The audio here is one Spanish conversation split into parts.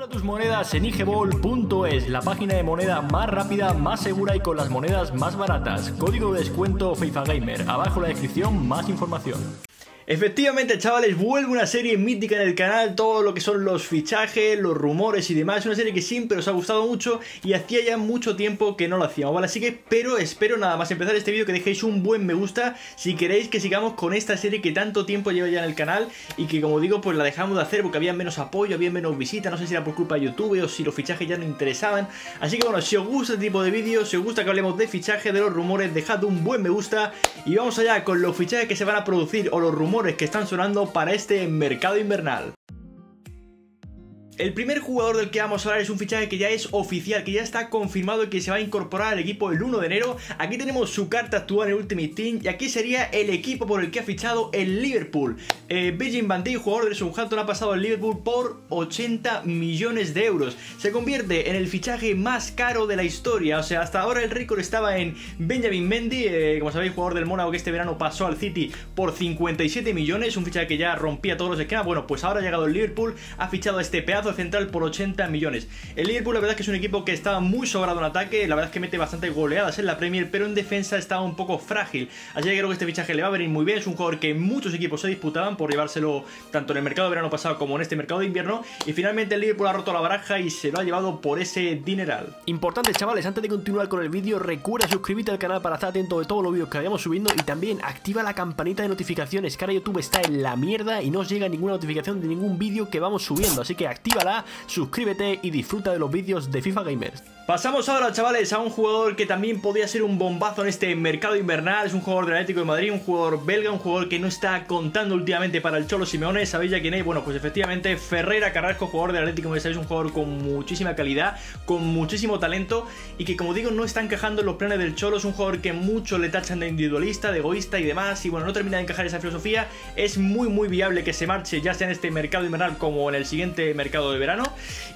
Compra tus monedas en igeball.es, la página de moneda más rápida, más segura y con las monedas más baratas. Código de descuento FIFAGamer. Abajo en la descripción más información. Efectivamente, chavales, vuelve una serie mítica en el canal, todo lo que son los fichajes, los rumores y demás. Es una serie que siempre os ha gustado mucho y hacía ya mucho tiempo que no lo hacíamos, ¿vale? Así que espero nada más empezar este vídeo que dejéis un buen me gusta si queréis que sigamos con esta serie que tanto tiempo lleva ya en el canal y que, como digo, pues la dejamos de hacer porque había menos apoyo, había menos visitas, no sé si era por culpa de YouTube o si los fichajes ya no interesaban. Así que bueno, si os gusta este tipo de vídeos, si os gusta que hablemos de fichajes, de los rumores, dejad un buen me gusta y vamos allá con los fichajes que se van a producir o los rumores que están sonando para este mercado invernal. El primer jugador del que vamos a hablar es un fichaje que ya es oficial, que ya está confirmado y que se va a incorporar al equipo el 1 de enero. Aquí tenemos su carta actual en el Ultimate Team y aquí sería el equipo por el que ha fichado el Liverpool. Virgil van Dijk, jugador del Southampton, ha pasado al Liverpool por 80 millones de euros. Se convierte en el fichaje más caro de la historia. O sea, hasta ahora el récord estaba en Benjamin Mendy, como sabéis, jugador del Mónaco que este verano pasó al City por 57 millones. Un fichaje que ya rompía todos los esquemas. Bueno, pues ahora ha llegado el Liverpool, ha fichado a este pedazo central por 80 millones. El Liverpool, la verdad es que es un equipo que estaba muy sobrado en ataque, la verdad es que mete bastante goleadas en la Premier, pero en defensa estaba un poco frágil, así que creo que este fichaje le va a venir muy bien. Es un jugador que muchos equipos se disputaban por llevárselo tanto en el mercado de verano pasado como en este mercado de invierno, y finalmente el Liverpool ha roto la baraja y se lo ha llevado por ese dineral. Importante, chavales, antes de continuar con el vídeo, recuerda suscribirte al canal para estar atento de todos los vídeos que vayamos subiendo y también activa la campanita de notificaciones, que ahora YouTube está en la mierda y no os llega ninguna notificación de ningún vídeo que vamos subiendo, así que activa, suscríbete y disfruta de los vídeos de FIFA Gamers. Pasamos ahora, chavales, a un jugador que también podía ser un bombazo en este mercado invernal. Es un jugador del Atlético de Madrid, un jugador belga, un jugador que no está contando últimamente para el Cholo Simeone. ¿Sabéis ya quién es? Bueno, pues efectivamente Ferreira Carrasco, jugador del Atlético de Madrid. Es un jugador con muchísima calidad, con muchísimo talento y que, como digo, no está encajando en los planes del Cholo. Es un jugador que muchos le tachan de individualista, de egoísta y demás, y bueno, no termina de encajar esa filosofía. Es muy viable que se marche, ya sea en este mercado invernal como en el siguiente mercado de verano.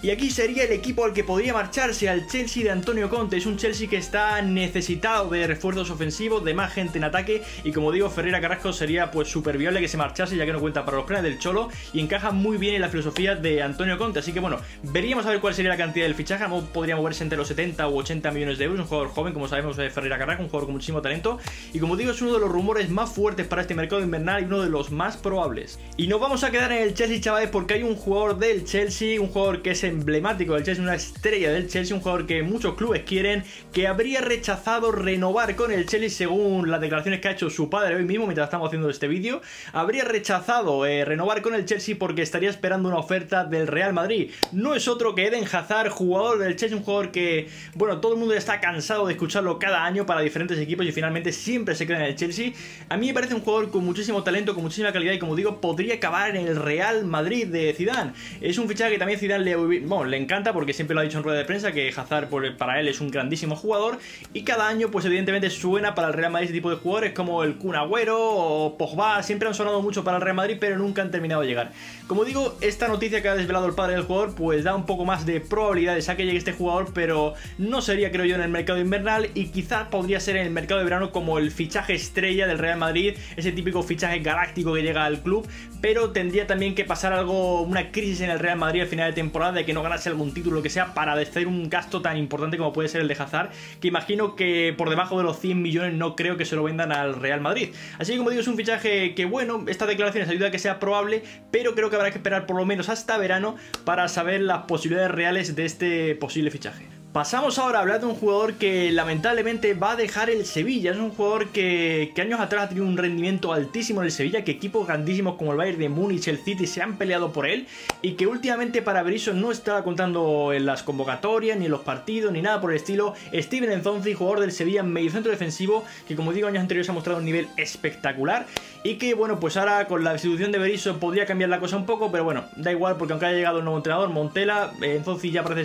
Y aquí sería el equipo al que podría marcharse, al Chelsea de Antonio Conte. Es un Chelsea que está necesitado de refuerzos ofensivos, de más gente en ataque, y como digo, Ferreira Carrasco sería pues súper viable que se marchase, ya que no cuenta para los planes del Cholo y encaja muy bien en la filosofía de Antonio Conte. Así que bueno, veríamos a ver cuál sería la cantidad del fichaje. No podría moverse entre los 70 u 80 millones de euros. Un jugador joven, como sabemos, de Ferreira Carrasco, un jugador con muchísimo talento y, como digo, es uno de los rumores más fuertes para este mercado invernal y uno de los más probables. Y nos vamos a quedar en el Chelsea, chavales, porque hay un jugador del Chelsea, un jugador que es emblemático del Chelsea, una estrella del Chelsea, un jugador que muchos clubes quieren, que habría rechazado renovar con el Chelsea, según las declaraciones que ha hecho su padre hoy mismo mientras estamos haciendo este vídeo. Habría rechazado renovar con el Chelsea porque estaría esperando una oferta del Real Madrid. No es otro que Eden Hazard, jugador del Chelsea, un jugador que, bueno, todo el mundo está cansado de escucharlo cada año para diferentes equipos y finalmente siempre se queda en el Chelsea. A mí me parece un jugador con muchísimo talento, con muchísima calidad y, como digo, podría acabar en el Real Madrid de Zidane. Es un fichaje que también Zidane le encanta, porque siempre lo ha dicho en rueda de prensa que Hazard para él es un grandísimo jugador y cada año pues evidentemente suena para el Real Madrid ese tipo de jugadores como el Kun Agüero o Pogba. Siempre han sonado mucho para el Real Madrid pero nunca han terminado de llegar. Como digo, esta noticia que ha desvelado el padre del jugador pues da un poco más de probabilidades a que llegue este jugador, pero no sería, creo yo, en el mercado invernal y quizás podría ser en el mercado de verano como el fichaje estrella del Real Madrid, ese típico fichaje galáctico que llega al club, pero tendría también que pasar algo, una crisis en el Real Madrid al final de temporada, de que no ganase algún título, lo que sea, para hacer un gasto tan importante como puede ser el de Hazard, que imagino que por debajo de los 100 millones no creo que se lo vendan al Real Madrid. Así que, como digo, es un fichaje que, bueno, estas declaraciones ayudan a que sea probable, pero creo que habrá que esperar por lo menos hasta verano para saber las posibilidades reales de este posible fichaje. Pasamos ahora a hablar de un jugador que lamentablemente va a dejar el Sevilla. Es un jugador que años atrás ha tenido un rendimiento altísimo en el Sevilla, que equipos grandísimos como el Bayern de Múnich, el City se han peleado por él, y que últimamente para Berizzo no estaba contando en las convocatorias, ni en los partidos, ni nada por el estilo. Steven N'Zonzi, jugador del Sevilla, mediocentro defensivo, que, como digo, años anteriores ha mostrado un nivel espectacular y que, bueno, pues ahora con la destitución de Berizzo podría cambiar la cosa un poco, pero bueno, da igual porque aunque haya llegado el nuevo entrenador, Montella, N'Zonzi ya parece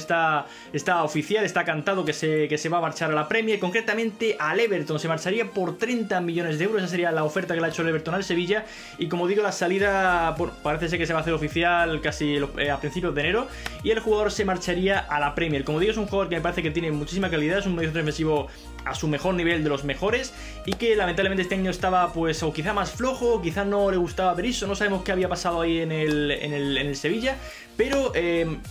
está oficial. Premier, está cantado que se va a marchar a la Premier, concretamente al Everton. Se marcharía por 30 millones de euros, esa sería la oferta que le ha hecho el Everton al Sevilla, y como digo, la salida, bueno, parece ser que se va a hacer oficial casi a principios de enero, y el jugador se marcharía a la Premier. Como digo, es un jugador que me parece que tiene muchísima calidad, es un medio defensivo a su mejor nivel, de los mejores, y que lamentablemente este año estaba pues o quizá más flojo, o quizá no le gustaba Berizzo, no sabemos qué había pasado ahí en el Sevilla, pero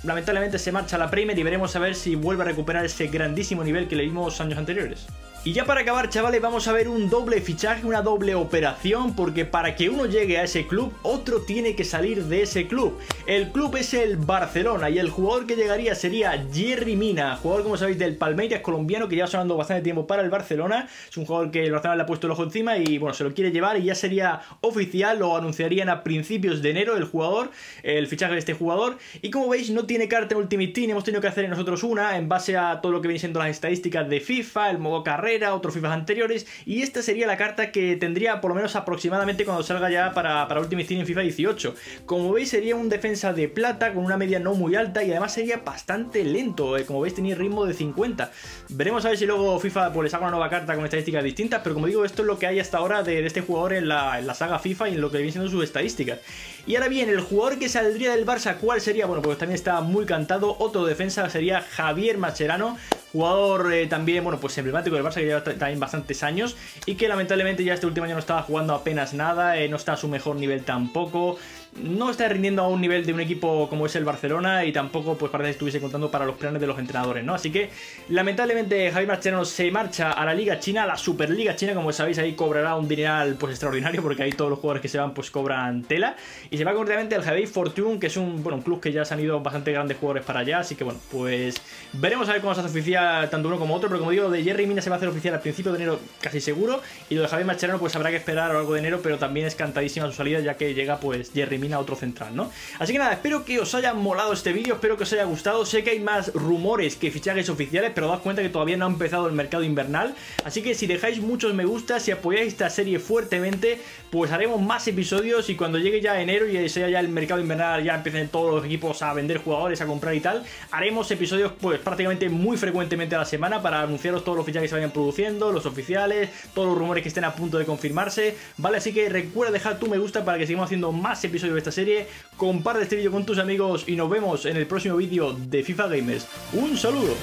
lamentablemente se marcha a la Premier y veremos a ver si vuelve a recuperar ese grandísimo nivel que le vimos años anteriores. Y ya para acabar, chavales, vamos a ver un doble fichaje, una doble operación, porque para que uno llegue a ese club, otro tiene que salir de ese club. El club es el Barcelona y el jugador que llegaría sería Yerry Mina, jugador, como sabéis, del Palmeiras, colombiano, que lleva sonando bastante tiempo para el Barcelona. Es un jugador que el Barcelona le ha puesto el ojo encima y bueno, se lo quiere llevar, y ya sería oficial, lo anunciarían a principios de enero el jugador, el fichaje de este jugador. Y como veis, no tiene carta en Ultimate Team, hemos tenido que hacer nosotros una en base a todo lo que vienen siendo las estadísticas de FIFA, el modo carrera, otros FIFAs anteriores, y esta sería la carta que tendría por lo menos aproximadamente cuando salga ya para Ultimate Team en FIFA 18. Como veis, sería un defensa de plata con una media no muy alta, y además sería bastante lento, como veis tenía ritmo de 50. Veremos a ver si luego FIFA pues le saca una nueva carta con estadísticas distintas, pero como digo, esto es lo que hay hasta ahora de este jugador en la saga FIFA y en lo que viene siendo sus estadísticas. Y ahora bien, el jugador que saldría del Barça, ¿cuál sería? Bueno, pues también está muy cantado, otro defensa sería Javier Mascherano, jugador también, bueno, pues emblemático del Barça, que lleva también bastantes años y que lamentablemente ya este último año no estaba jugando apenas nada, no está a su mejor nivel tampoco, no está rindiendo a un nivel de un equipo como es el Barcelona, y tampoco pues parece que estuviese contando para los planes de los entrenadores, ¿no? Así que lamentablemente Javier Mascherano se marcha a la Liga China, a la Superliga China, como sabéis, ahí cobrará un dineral pues extraordinario, porque ahí todos los jugadores que se van pues cobran tela, y se va concretamente al Javier Fortune, que es un club que ya se han ido bastante grandes jugadores para allá, así que bueno, pues veremos a ver cómo se hace oficial tanto uno como otro, pero como digo, de Yerry Mina se va a hacer oficial al principio de enero casi seguro, y lo de Javier Mascherano pues habrá que esperar algo de enero, pero también es cantadísima su salida, ya que llega pues Yerry Mina, otro central, ¿no? Así que nada, espero que os haya molado este vídeo, espero que os haya gustado. Sé que hay más rumores que fichajes oficiales, pero dad cuenta que todavía no ha empezado el mercado invernal, así que si dejáis muchos me gusta, si apoyáis esta serie fuertemente, pues haremos más episodios, y cuando llegue ya enero y sea ya el mercado invernal, ya empiecen todos los equipos a vender jugadores, a comprar y tal, haremos episodios pues prácticamente muy frecuentemente a la semana para anunciaros todos los fichajes que se vayan produciendo, los oficiales, todos los rumores que estén a punto de confirmarse, ¿vale? Así que recuerda dejar tu me gusta para que sigamos haciendo más episodios de esta serie, comparte este vídeo con tus amigos y nos vemos en el próximo vídeo de FIFA Gamers. ¡Un saludo!